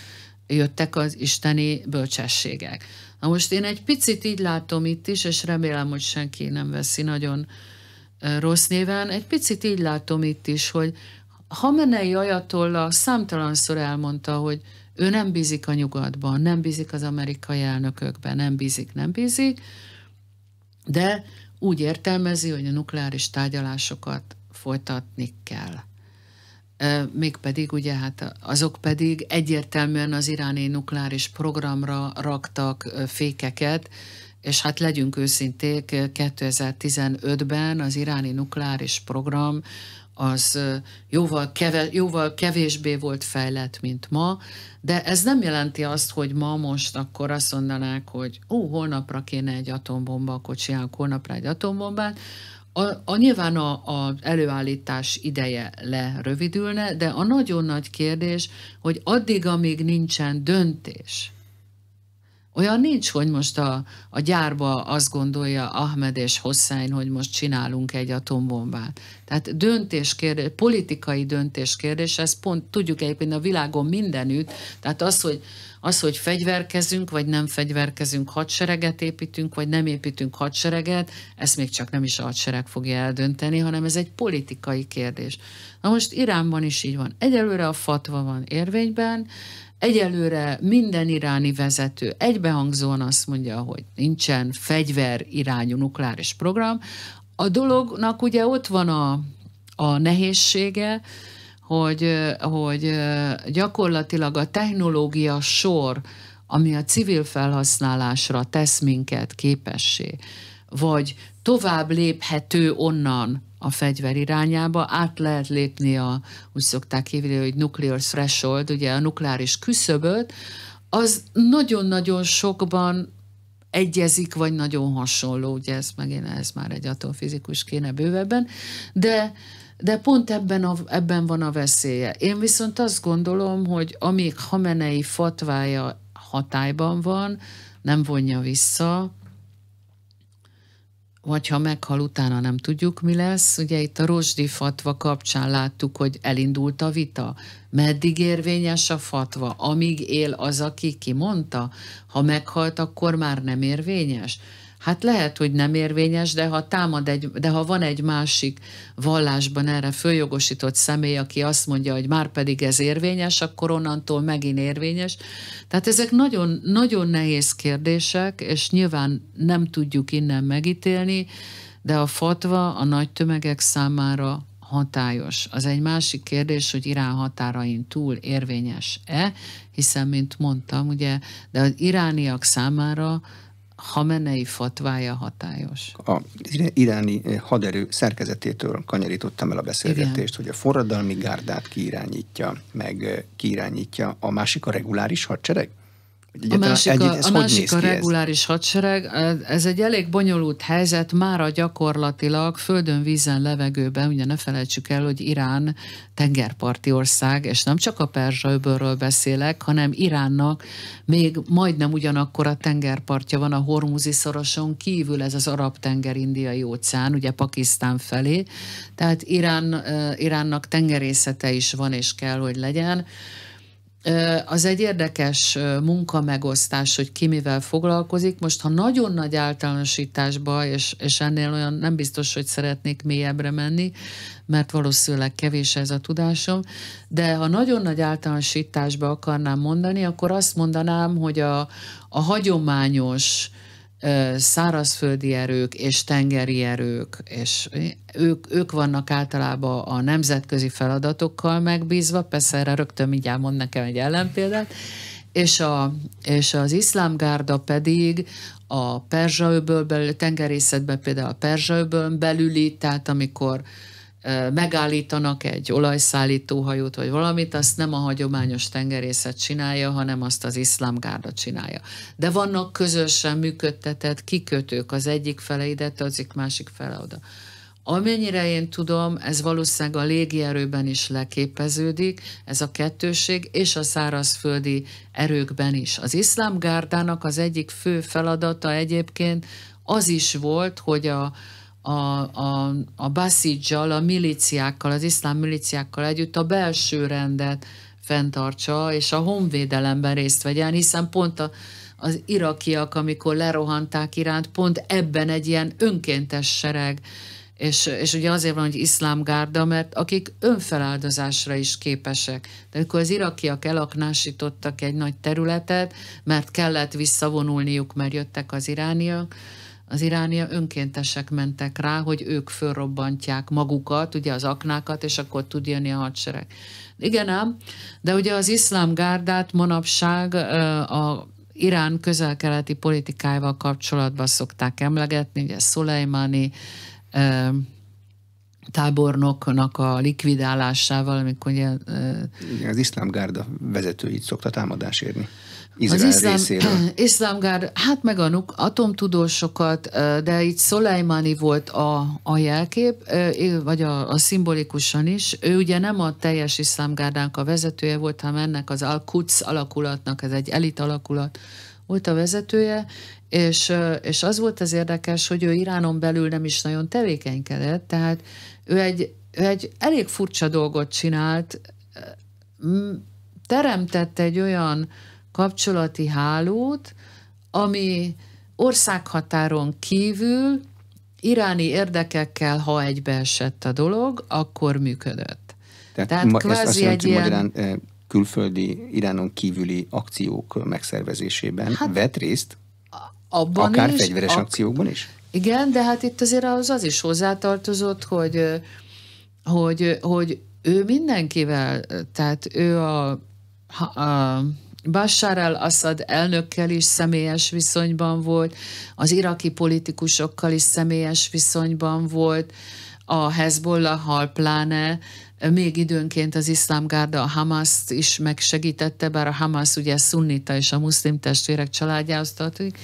jöttek az isteni bölcsességek. Na most én egy picit így látom itt is, és remélem, hogy senki nem veszi nagyon rossz néven, egy picit így látom itt is, hogy Khamenei ajatolla számtalanszor elmondta, hogy ő nem bízik a nyugatban, nem bízik az amerikai elnökökben, nem bízik, nem bízik, de úgy értelmezi, hogy a nukleáris tárgyalásokat folytatni kell. Mégpedig ugye hát azok pedig egyértelműen az iráni nukleáris programra raktak fékeket, és hát legyünk őszinték, kétezer-tizenötben az iráni nukleáris program az jóval, keve, jóval kevésbé volt fejlett, mint ma, de ez nem jelenti azt, hogy ma most akkor azt mondanák, hogy ó, holnapra kéne egy atombomba, akkor csinálunk holnapra egy atombombát. A, a nyilván az előállítás ideje lerövidülne, de a nagyon nagy kérdés, hogy addig, amíg nincsen döntés, olyan nincs, hogy most a, a gyárba azt gondolja Ahmed és Hossein, hogy most csinálunk egy atombombát. Tehát döntéskérdés, politikai döntéskérdés, ezt pont tudjuk egyébként a világon mindenütt, tehát az, hogy Az, hogy fegyverkezünk, vagy nem fegyverkezünk, hadsereget építünk, vagy nem építünk hadsereget, ezt még csak nem is a hadsereg fogja eldönteni, hanem ez egy politikai kérdés. Na most Iránban is így van. Egyelőre a fatva van érvényben, egyelőre minden iráni vezető egybehangzóan azt mondja, hogy nincsen fegyver irányú nukleáris program. A dolognak ugye ott van a, a nehézsége, Hogy, hogy gyakorlatilag a technológia sor, ami a civil felhasználásra tesz minket képessé, vagy tovább léphető onnan a fegyver irányába, át lehet lépni a, úgy szokták hívni, hogy nuclear threshold, ugye a nukleáris küszöböt, az nagyon-nagyon sokban egyezik, vagy nagyon hasonló, ugye ez megint, ez már egy atomfizikus kéne bővebben, de De pont ebben, a, ebben van a veszélye. Én viszont azt gondolom, hogy amíg Khamenei fatvája hatályban van, nem vonja vissza, vagy ha meghal, utána nem tudjuk, mi lesz. Ugye itt a Rózsdi fatva kapcsán láttuk, hogy elindult a vita. Meddig érvényes a fatva? Amíg él az, aki kimondta? Ha meghalt, akkor már nem érvényes. Hát lehet, hogy nem érvényes, de ha, támad egy, de ha van egy másik vallásban erre följogosított személy, aki azt mondja, hogy már pedig ez érvényes, akkor onnantól megint érvényes. Tehát ezek nagyon, nagyon nehéz kérdések, és nyilván nem tudjuk innen megítélni, de a fatva a nagy tömegek számára hatályos. Az egy másik kérdés, hogy Irán határain túl érvényes-e, hiszen, mint mondtam, ugye, de az irániak számára Khamenei fatvája hatályos? A iráni haderő szerkezetétől kanyarítottam el a beszélgetést, igen, hogy a forradalmi gárdát kiirányítja, meg kiirányítja a másik a reguláris hadsereg? A másik a, a, a, másik a reguláris ez? hadsereg, ez egy elég bonyolult helyzet, mára gyakorlatilag földön, vízen, levegőben, ugye ne felejtsük el, hogy Irán tengerparti ország, és nem csak a Perzsa-öbölről beszélek, hanem Iránnak még majdnem ugyanakkor a tengerpartja van a Hormuzi szoroson kívül, ez az Arab-tenger-Indiai óceán, ugye Pakisztán felé, tehát Irán, Iránnak tengerészete is van és kell, hogy legyen. Az egy érdekes munkamegosztás, hogy ki mivel foglalkozik. Most, ha nagyon nagy általánosításba, és, és ennél olyan nem biztos, hogy szeretnék mélyebbre menni, mert valószínűleg kevés ez a tudásom, de ha nagyon nagy általánosításba akarnám mondani, akkor azt mondanám, hogy a, a hagyományos szárazföldi erők és tengeri erők, és ők, ők vannak általában a nemzetközi feladatokkal megbízva, persze erre rögtön mindjárt mond nekem egy ellenpéldát, és, a, és az iszlámgárda pedig a Perzsa-öbölből, tengerészetben például a Perzsa-öbölön belüli, tehát amikor megállítanak egy olajszállítóhajót, vagy valamit, azt nem a hagyományos tengerészet csinálja, hanem azt az iszlámgárda csinálja. De vannak közösen működtetett kikötők, az egyik fele ide tartozik, másik fele oda. Amennyire én tudom, ez valószínűleg a légierőben is leképeződik, ez a kettőség, és a szárazföldi erőkben is. Az iszlámgárdának az egyik fő feladata egyébként az is volt, hogy a a, a, a baszidzsal, a milíciákkal, az iszlám milíciákkal együtt a belső rendet fenntartsa, és a honvédelemben részt vegyen, hiszen pont a, az irakiak, amikor lerohanták Iránt, pont ebben egy ilyen önkéntes sereg, és, és ugye azért van, hogy iszlámgárda, mert akik önfeláldozásra is képesek. De amikor az irakiak elaknásítottak egy nagy területet, mert kellett visszavonulniuk, mert jöttek az irániak, az irániak önkéntesek mentek rá, hogy ők fölrobbantják magukat, ugye az aknákat, és akkor tud jönni a hadsereg. Igen ám, de ugye az iszlámgárdát manapság a Irán közel-keleti politikájával kapcsolatban szokták emlegetni, ugye Szolejmáni tábornoknak a likvidálásával, amikor ugye... Igen, az iszlámgárda vezetőit szokta támadás érni. Izrael az iszlám, iszlámgárd, hát meg a atomtudósokat, de itt Szolejmáni volt a, a jelkép, vagy a, a szimbolikusan is. Ő ugye nem a teljes iszlámgárdánk a vezetője volt, hanem ennek az Al-Quds alakulatnak, ez egy elit alakulat volt a vezetője, és, és az volt az érdekes, hogy ő Iránon belül nem is nagyon tevékenykedett, tehát ő egy, ő egy elég furcsa dolgot csinált, teremtett egy olyan kapcsolati hálót, ami országhatáron kívül iráni érdekekkel, ha egybeesett a dolog, akkor működött. Tehát, Tehát ma, kvázi azt jelenti, egy ilyen... Magyarán, külföldi, Iránon kívüli akciók megszervezésében hát, vett részt, abban akár is, fegyveres ak akciókban is? Igen, de hát itt azért az, az is hozzátartozott, hogy, hogy, hogy ő mindenkivel, tehát ő a, a Bashar al-Assad elnökkel is személyes viszonyban volt, az iraki politikusokkal is személyes viszonyban volt, a Hezbollah-hal pláne, még időnként az iszlámgárda a Hamaszt is megsegítette, bár a Hamas ugye szunnita és a muszlim testvérek családjához tartozik.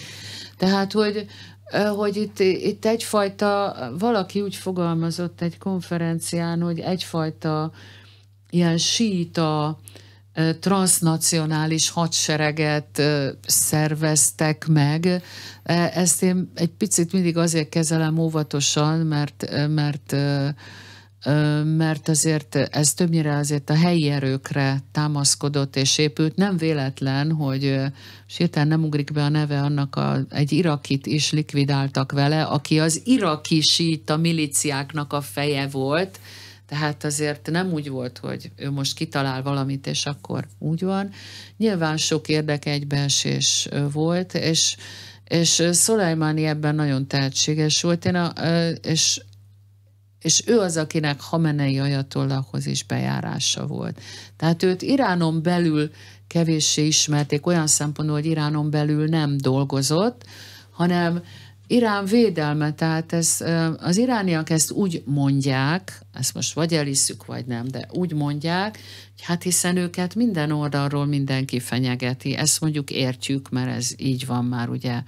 Tehát, hogy, hogy itt, itt egyfajta, valaki úgy fogalmazott egy konferencián, hogy egyfajta ilyen síita, transznacionális hadsereget szerveztek meg. Ezt én egy picit mindig azért kezelem óvatosan, mert, mert, mert azért ez többnyire azért a helyi erőkre támaszkodott és épült. Nem véletlen, hogy sétán nem ugrik be a neve, annak a, egy irakit is likvidáltak vele, aki az iraki síita milíciáknak a feje volt. Tehát azért nem úgy volt, hogy ő most kitalál valamit, és akkor úgy van. Nyilván sok érdek egybeesés volt, és, és Szolejmáni ebben nagyon tehetséges volt, Én a, és, és ő az, akinek Khamenei ajatollahhoz is bejárása volt. Tehát őt Iránon belül kevéssé ismerték, olyan szempontból, hogy Iránon belül nem dolgozott, hanem Irán védelme, tehát ez, az irániak ezt úgy mondják, ezt most vagy elisszük, vagy nem, de úgy mondják, hogy hát hiszen őket minden oldalról mindenki fenyegeti. Ezt mondjuk értjük, mert ez így van már ugye,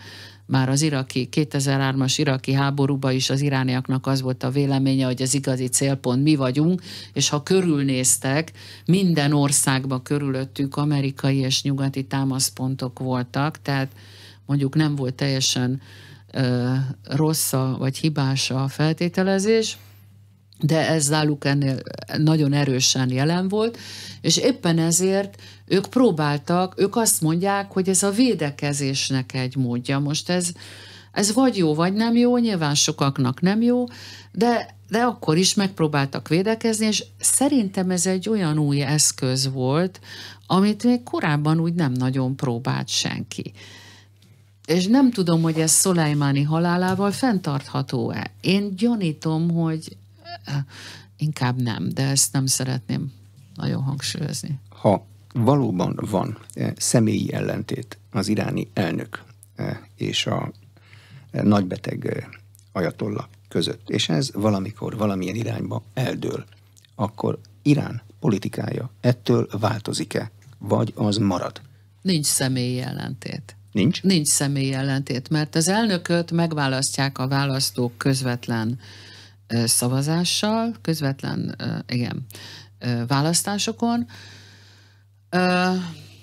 már az iraki, kétezer-hármas iraki háborúban is az irániaknak az volt a véleménye, hogy az igazi célpont mi vagyunk, és ha körülnéztek, minden országban körülöttük amerikai és nyugati támaszpontok voltak, tehát mondjuk nem volt teljesen rossz vagy hibás a feltételezés, de ez náluk ennél nagyon erősen jelen volt, és éppen ezért ők próbáltak, ők azt mondják, hogy ez a védekezésnek egy módja. Most ez, ez vagy jó, vagy nem jó, nyilván sokaknak nem jó, de, de akkor is megpróbáltak védekezni, és szerintem ez egy olyan új eszköz volt, amit még korábban úgy nem nagyon próbált senki. És nem tudom, hogy ez Szolejmáni halálával fenntartható-e. Én gyanítom, hogy inkább nem, de ezt nem szeretném nagyon hangsúlyozni. Ha valóban van személyi ellentét az iráni elnök és a nagybeteg ajatolla között, és ez valamikor valamilyen irányba eldől, akkor Irán politikája ettől változik-e, vagy az marad? Nincs személyi ellentét. Nincs? Nincs személyi ellentét, mert az elnököt megválasztják a választók közvetlen ö, szavazással, közvetlen ö, igen, ö, választásokon. Ö,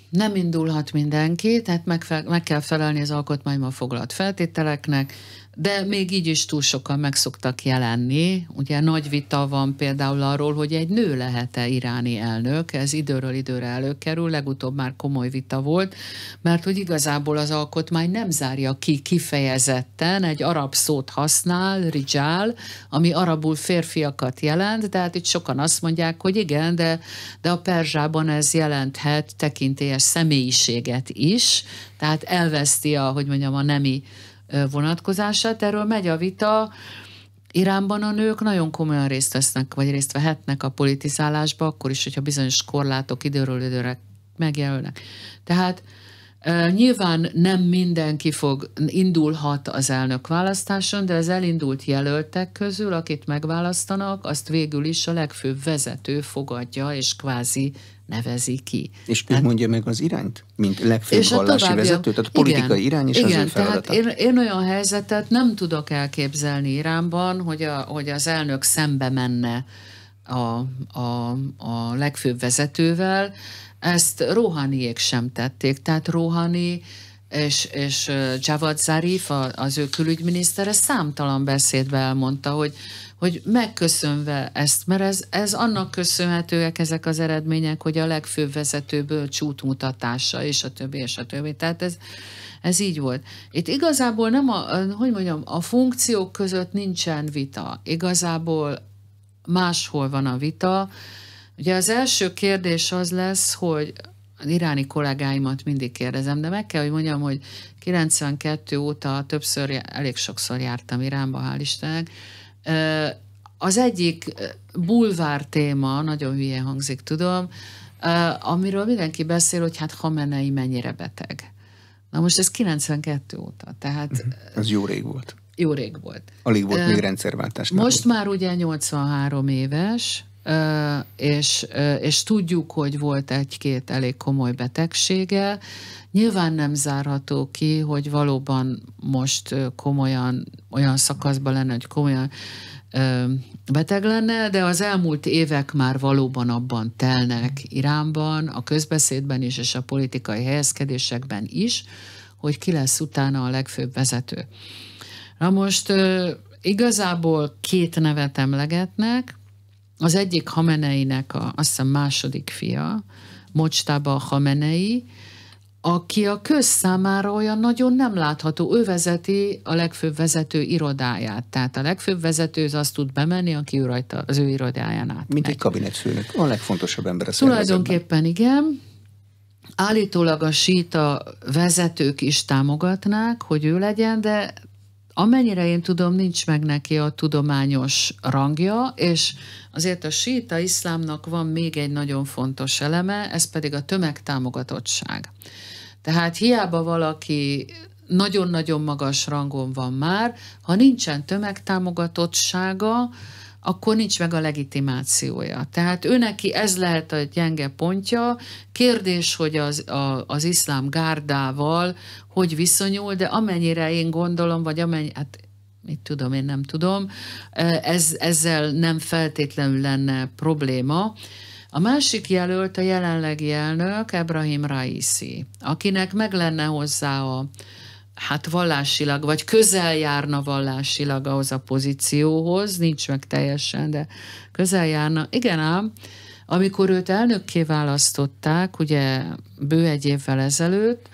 nem indulhat mindenki, tehát megfe, meg kell felelni az alkotmányban foglalt feltételeknek, de még így is túl sokan meg szoktak jelenni. Ugye nagy vita van például arról, hogy egy nő lehet-e iráni elnök, ez időről időre előkerül, legutóbb már komoly vita volt, mert hogy igazából az alkotmány nem zárja ki kifejezetten, egy arab szót használ, rijál, ami arabul férfiakat jelent, de hát itt sokan azt mondják, hogy igen, de, de a perzsában ez jelenthet tekintélyes személyiséget is, tehát elveszti a, hogy mondjam, a nemi vonatkozását, erről megy a vita. Iránban a nők nagyon komolyan részt vesznek, vagy részt vehetnek a politizálásba, akkor is, hogyha bizonyos korlátok időről időre megjelölnek. Tehát uh, nyilván nem mindenki fog, indulhat az elnök választáson, de az elindult jelöltek közül, akit megválasztanak, azt végül is a legfőbb vezető fogadja, és kvázi nevezi ki. És tehát, ő mondja meg az irányt, mint legfőbb vallási vezető, tehát politikai irány is az ő feladata. Én, én olyan helyzetet nem tudok elképzelni Iránban, hogy, a, hogy az elnök szembe menne a, a, a legfőbb vezetővel. Ezt Rohaniék sem tették, tehát Rohani és, és Javad Zarif, az ő külügyminisztere számtalan beszédbe elmondta, hogy, hogy megköszönve ezt, mert ez, ez annak köszönhetőek ezek az eredmények, hogy a legfőbb vezetőből csútmutatása, és a többi, és a többi. Tehát ez, ez így volt. Itt igazából nem a, hogy mondjam, a funkciók között nincsen vita. Igazából máshol van a vita. Ugye az első kérdés az lesz, hogy az iráni kollégáimat mindig kérdezem, de meg kell, hogy mondjam, hogy kilencvenkettő óta többször, elég sokszor jártam Iránba, hál' Istennek. Az egyik bulvár téma, nagyon hülyén hangzik, tudom, amiről mindenki beszél, hogy hát Khamenei mennyire beteg. Na most ez kilencvenkettő óta, tehát... Ez jó rég volt. Jó rég volt. Alig volt még rendszerváltás. Most már ugye nyolcvanhárom éves... Uh, és, uh, és tudjuk, hogy volt egy-két elég komoly betegsége. Nyilván nem zárható ki, hogy valóban most uh, komolyan, olyan szakaszban lenne, hogy komolyan uh, beteg lenne, de az elmúlt évek már valóban abban telnek Iránban, a közbeszédben is, és a politikai helyezkedésekben is, hogy ki lesz utána a legfőbb vezető. Na most uh, igazából két nevet emlegetnek. Az egyik Khameneinek, a, azt hiszem második fia, Mojtaba Khamenei, aki a köz számára olyan nagyon nem látható, ő vezeti a legfőbb vezető irodáját. Tehát a legfőbb vezető az azt tud bemenni, aki ő rajta, az ő irodáján át. Mint egy kabinetfőnök, a legfontosabb ember a szervezetben. Tulajdonképpen igen. Állítólag a síta vezetők is támogatnák, hogy ő legyen, de amennyire én tudom, nincs meg neki a tudományos rangja, és azért a síta iszlámnak van még egy nagyon fontos eleme, ez pedig a tömegtámogatottság. Tehát hiába valaki nagyon-nagyon magas rangon van már, ha nincsen tömegtámogatottsága, akkor nincs meg a legitimációja. Tehát őneki ez lehet a gyenge pontja. Kérdés, hogy az, a, az iszlám gárdával hogy viszonyul, de amennyire én gondolom, vagy amennyire, hát mit tudom, én nem tudom, ez, ezzel nem feltétlenül lenne probléma. A másik jelölt a jelenlegi elnök, Ebrahim Raisi, akinek meg lenne hozzá a hát vallásilag, vagy közel járna vallásilag ahhoz a pozícióhoz, nincs meg teljesen, de közel járna. Igen ám, amikor őt elnökké választották, ugye bő egy évvel ezelőtt,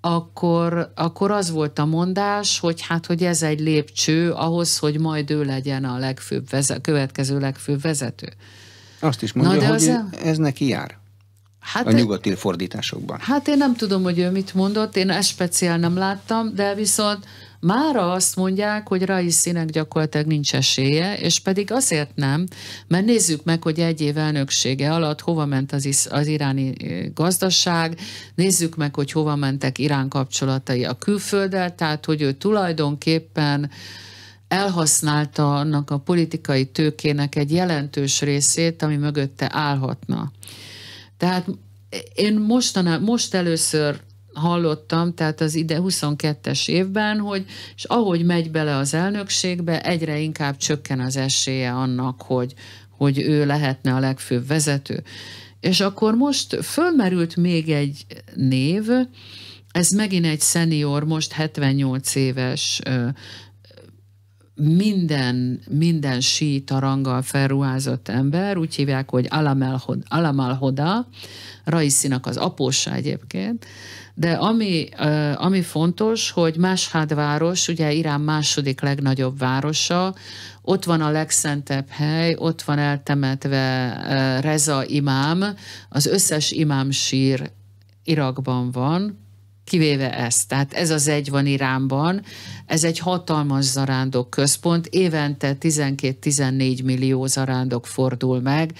akkor, akkor az volt a mondás, hogy hát, hogy ez egy lépcső ahhoz, hogy majd ő legyen a legfőbb vezet, következő legfőbb vezető. Azt is mondja, hogy az... ez neki jár. Hát a nyugati fordításokban. Hát én nem tudom, hogy ő mit mondott, én ezt speciál nem láttam, de viszont mára azt mondják, hogy Raisinek gyakorlatilag nincs esélye, és pedig azért nem, mert nézzük meg, hogy egy év elnöksége alatt hova ment az, az iráni gazdaság, nézzük meg, hogy hova mentek Irán kapcsolatai a külfölddel, tehát hogy ő tulajdonképpen elhasználta annak a politikai tőkének egy jelentős részét, ami mögötte állhatna. Tehát én mostaná, most először hallottam, tehát az ide huszonkettes évben, hogy és ahogy megy bele az elnökségbe, egyre inkább csökken az esélye annak, hogy, hogy ő lehetne a legfőbb vezető. És akkor most fölmerült még egy név, ez megint egy szenior, most hetvennyolc éves, minden, minden síita ranggal felruházott ember, úgy hívják, hogy Alamalhoda, Raisinak az apósa egyébként, de ami, ami fontos, hogy Mashhad város, ugye Irán második legnagyobb városa, ott van a legszentebb hely, ott van eltemetve Reza imám, az összes imám sír Irakban van, kivéve ezt. Tehát ez az egy van Iránban, ez egy hatalmas zarándok központ, évente tizenkét-tizennégy millió zarándok fordul meg,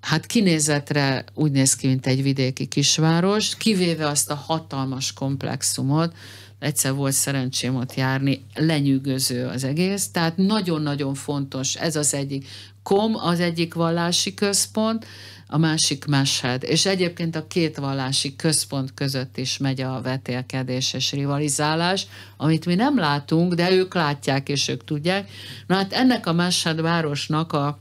hát kinézetre úgy néz ki, mint egy vidéki kisváros, kivéve azt a hatalmas komplexumot, egyszer volt szerencsém ott járni, lenyűgöző az egész, tehát nagyon-nagyon fontos, ez az egyik. Kom az egyik vallási központ, a másik Mashhad. És egyébként a két vallási központ között is megy a vetélkedés és rivalizálás, amit mi nem látunk, de ők látják és ők tudják. Na hát ennek a Mashhad városnak a,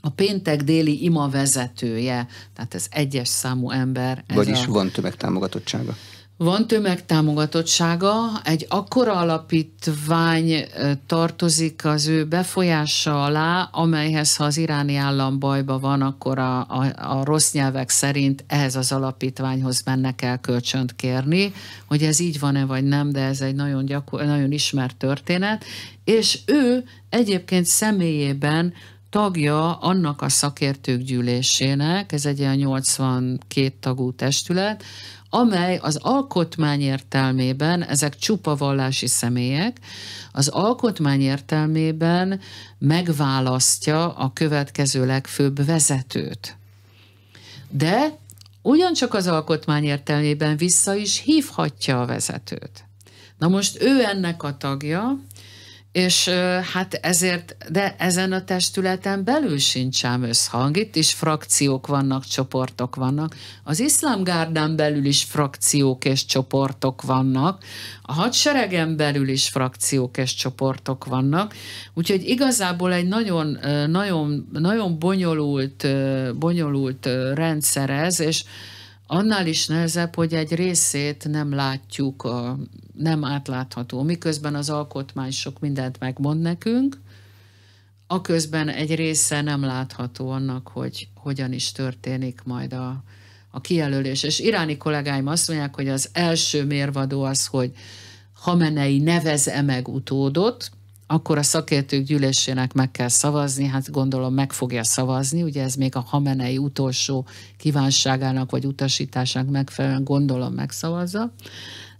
a péntek déli ima vezetője, tehát ez egyes számú ember. Ez Vagyis a... van tömegtámogatottsága. Van tömegtámogatottsága, egy akkora alapítvány tartozik az ő befolyása alá, amelyhez, ha az iráni állam bajba van, akkor a, a, a rossz nyelvek szerint ehhez az alapítványhoz mennek el kölcsönt kérni, hogy ez így van-e vagy nem, de ez egy nagyon, gyakor, nagyon ismert történet, és ő egyébként személyében tagja annak a szakértők gyűlésének, ez egy ilyen nyolcvankét tagú testület, amely az alkotmány értelmében, ezek csupa vallási személyek, az alkotmány értelmében megválasztja a következő legfőbb vezetőt. De ugyancsak az alkotmány értelmében vissza is hívhatja a vezetőt. Na most ő ennek a tagja, és hát ezért, de ezen a testületen belül sincs ám összhang, itt is frakciók vannak, csoportok vannak. Az iszlám gárdán belül is frakciók és csoportok vannak, a hadseregen belül is frakciók és csoportok vannak, úgyhogy igazából egy nagyon, nagyon, nagyon bonyolult, bonyolult rendszer ez, és annál is nehezebb, hogy egy részét nem látjuk, a, nem átlátható. Miközben az alkotmány sok mindent megmond nekünk, aközben egy része nem látható annak, hogy hogyan is történik majd a, a kijelölés. És iráni kollégáim azt mondják, hogy az első mérvadó az, hogy Khamenei nevez-e meg utódot, akkor a szakértők gyűlésének meg kell szavazni, hát gondolom meg fogja szavazni, ugye ez még a Khamenei utolsó kívánságának vagy utasításának megfelelően gondolom megszavazza,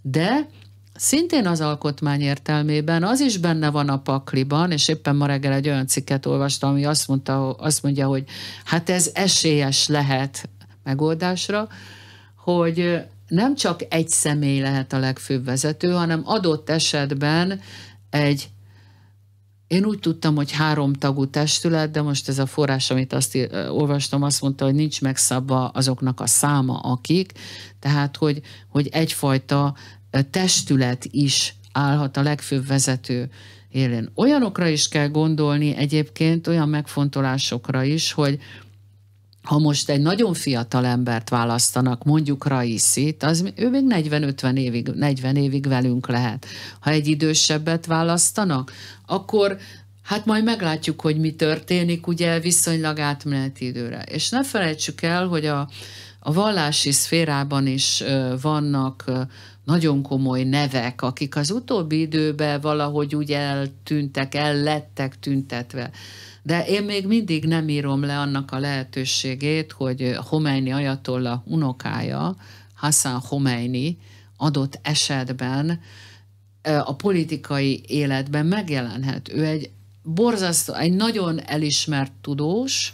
de szintén az alkotmány értelmében az is benne van a pakliban, és éppen ma reggel egy olyan cikket olvastam, ami azt, mondta, azt mondja, hogy hát ez esélyes lehet megoldásra, hogy nem csak egy személy lehet a legfőbb vezető, hanem adott esetben egy, én úgy tudtam, hogy három tagú testület, de most ez a forrás, amit azt olvastam, azt mondta, hogy nincs megszabva azoknak a száma, akik, tehát hogy, hogy egyfajta testület is állhat a legfőbb vezető élén. Olyanokra is kell gondolni egyébként, olyan megfontolásokra is, hogy ha most egy nagyon fiatal embert választanak, mondjuk Raisit, az ő még negyven-ötven évig, negyven évig velünk lehet. Ha egy idősebbet választanak, akkor hát majd meglátjuk, hogy mi történik, ugye viszonylag átmeneti időre. És ne felejtsük el, hogy a, a vallási szférában is ö, vannak ö, nagyon komoly nevek, akik az utóbbi időben valahogy úgy eltűntek, el lettek tüntetve. De én még mindig nem írom le annak a lehetőségét, hogy Khomeini ajatollah unokája, Hasan Khomeini adott esetben a politikai életben megjelenhet. Ő egy borzasztó, egy nagyon elismert tudós,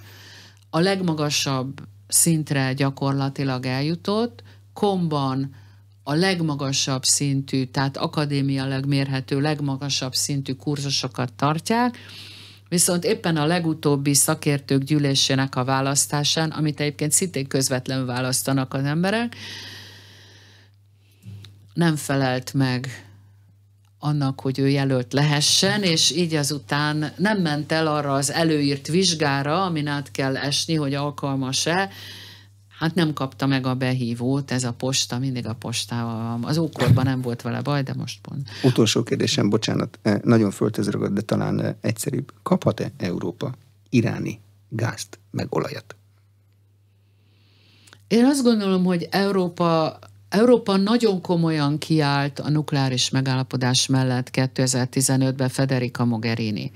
a legmagasabb szintre gyakorlatilag eljutott, Komban a legmagasabb szintű, tehát akadémiailag mérhető legmagasabb szintű kurzusokat tartják, viszont éppen a legutóbbi szakértők gyűlésének a választásán, amit egyébként szintén közvetlenül választanak az emberek, nem felelt meg annak, hogy ő jelölt lehessen, és így azután nem ment el arra az előírt vizsgára, amin át kell esni, hogy alkalmas-e. Hát nem kapta meg a behívót, ez a posta, mindig a postával van. Az ókorban nem volt vele baj, de most pont. Utolsó kérdésem, bocsánat, nagyon földhöz ragad, de talán egyszerűbb. Kaphat-e Európa iráni gázt, meg olajat? Én azt gondolom, hogy Európa, Európa nagyon komolyan kiállt a nukleáris megállapodás mellett kétezer-tizenötben Federica Mogherini.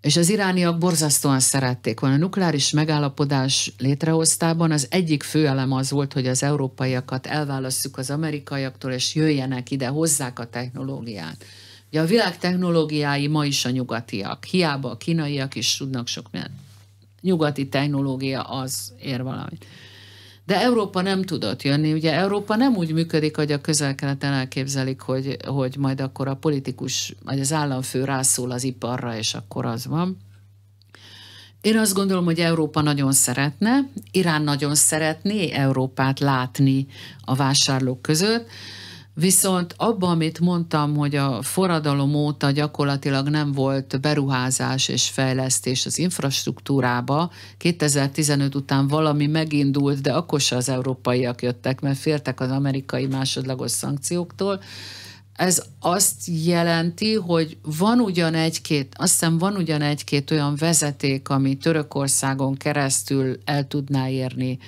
És az irániak borzasztóan szerették volna. A nukleáris megállapodás létrehoztában az egyik fő elem az volt, hogy az európaiakat elválasszuk az amerikaiaktól, és jöjjenek ide, hozzák a technológiát. Ugye a világ technológiái ma is a nyugatiak. Hiába a kínaiak is tudnak sok mindent. Nyugati technológia az ér valamit. De Európa nem tudott jönni. Ugye Európa nem úgy működik, hogy a Közel-Keleten elképzelik, hogy, hogy majd akkor a politikus, vagy az államfő rászól az iparra, és akkor az van. Én azt gondolom, hogy Európa nagyon szeretne, Irán nagyon szeretné Európát látni a vásárlók között, viszont abban, amit mondtam, hogy a forradalom óta gyakorlatilag nem volt beruházás és fejlesztés az infrastruktúrába, kétezer-tizenöt után valami megindult, de akkor se az európaiak jöttek, mert féltek az amerikai másodlagos szankcióktól. Ez azt jelenti, hogy van ugyan egy-két, azt hiszem van ugyan egy-két olyan vezeték, ami Törökországon keresztül el tudná érni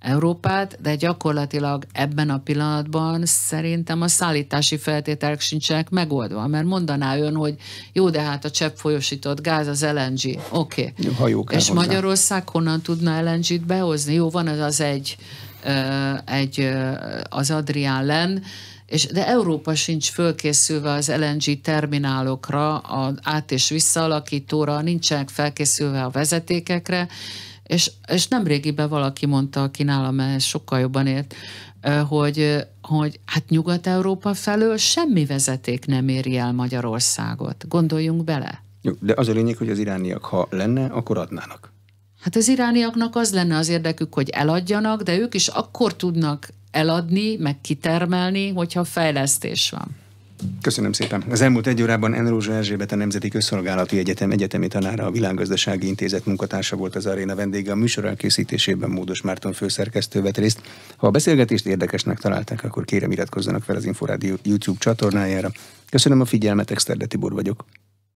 Európát, de gyakorlatilag ebben a pillanatban szerintem a szállítási feltételek sincsenek megoldva, mert mondaná ön, hogy jó, de hát a csepp folyosított gáz az el en gé, oké. Okay. És hozzá. Magyarország honnan tudna el en gét behozni? Jó, van az az egy, egy az Adrián len, és de Európa sincs fölkészülve az el en gé terminálokra, az át- és visszaalakítóra, nincsenek felkészülve a vezetékekre, És, és nemrégiben valaki mondta, aki nálam ez sokkal jobban ért, hogy, hogy hát Nyugat-Európa felől semmi vezeték nem éri el Magyarországot. Gondoljunk bele. De az a lényeg, hogy az irániak, ha lenne, akkor adnának. Hát az irániaknak az lenne az érdekük, hogy eladjanak, de ők is akkor tudnak eladni, meg kitermelni, hogyha fejlesztés van. Köszönöm szépen. Az elmúlt egy órában N. Rózsa Erzsébet, a Nemzeti Közszolgálati Egyetem egyetemi tanára, a Világgazdasági Intézet munkatársa volt az aréna vendége. A műsor elkészítésében Módos Márton főszerkesztő vett részt. Ha a beszélgetést érdekesnek találták, akkor kérem, iratkozzanak fel az Inforádió YouTube csatornájára. Köszönöm a figyelmet, Exterdi Tibor vagyok.